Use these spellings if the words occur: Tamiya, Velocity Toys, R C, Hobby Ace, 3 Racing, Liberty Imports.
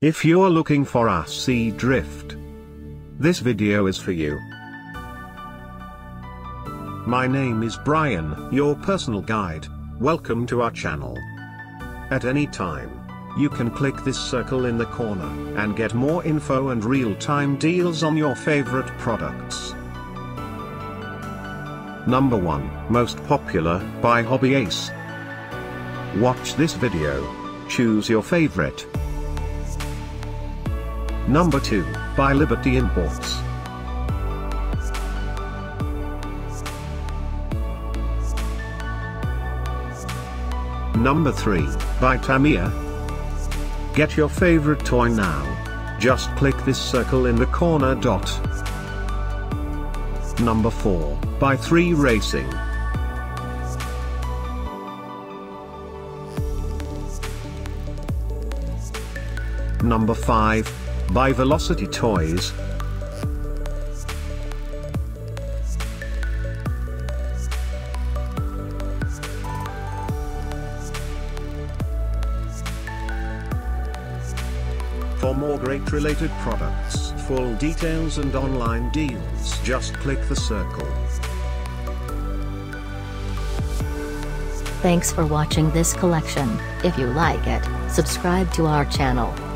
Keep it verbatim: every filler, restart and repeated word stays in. If you're looking for R C drift, this video is for you. My name is Brian, your personal guide. Welcome to our channel. At any time, you can click this circle in the corner and get more info and real-time deals on your favorite products. Number one. Most popular, by Hobby Ace. Watch this video. Choose your favorite. Number two. By Liberty Imports. Number three. By Tamiya. Get your favorite toy now. Just click this circle in the corner dot. Number four. By three racing. Number five. By Velocity Toys. For more great related products, full details and online deals, just click the circle. Thanks for watching this collection. If you like it, subscribe to our channel.